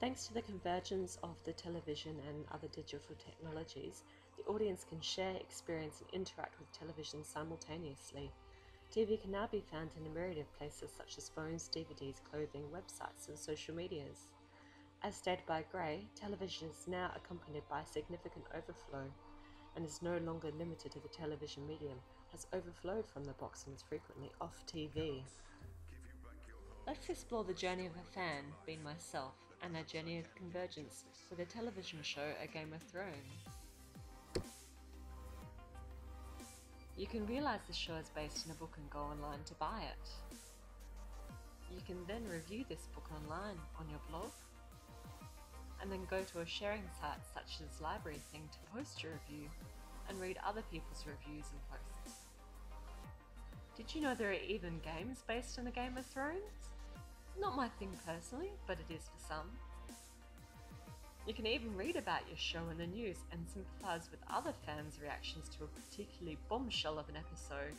Thanks to the convergence of the television and other digital technologies, the audience can share, experience and interact with television simultaneously. TV can now be found in a myriad of places such as phones, DVDs, clothing, websites and social medias. As stated by Gray, television is now accompanied by significant overflow and is no longer limited to the television medium, has overflowed from the box and is frequently off TV. Let's explore the journey of a fan, being myself, and our journey of convergence with the television show A Game of Thrones. You can realise the show is based on a book and go online to buy it. You can then review this book online on your blog, and then go to a sharing site such as Library Thing to post your review and read other people's reviews and posts. Did you know there are even games based on the Game of Thrones? Not my thing personally, but it is for some. You can even read about your show in the news and sympathise with other fans' reactions to a particularly bombshell of an episode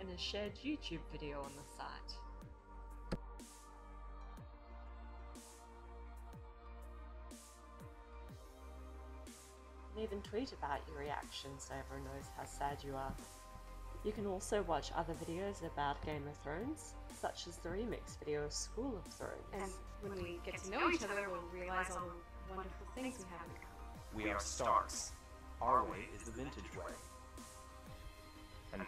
in a shared YouTube video on the site. You can even tweet about your reaction so everyone knows how sad you are. You can also watch other videos about Game of Thrones, such as the remix video of School of Thrones. And when we get to know each other, we'll realise all the wonderful things we have in common. We are Starks. Our way is the vintage way. And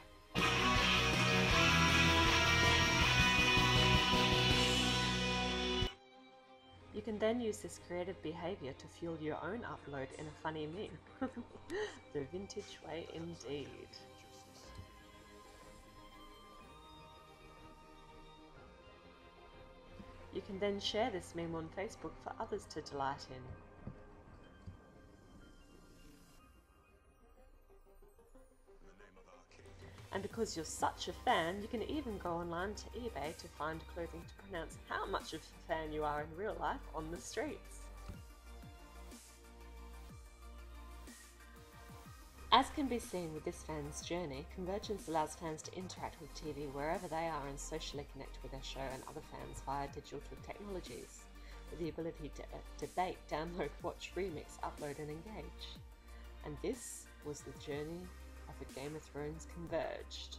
you can then use this creative behaviour to fuel your own upload in a funny meme. The vintage way indeed. You can then share this meme on Facebook for others to delight in. And because you're such a fan, you can even go online to eBay to find clothing to pronounce how much of a fan you are in real life on the streets. As can be seen with this fan's journey, convergence allows fans to interact with TV wherever they are and socially connect with their show and other fans via digital technologies, with the ability to debate, download, watch, remix, upload and engage. And this was the journey of A Game of Thrones Converged.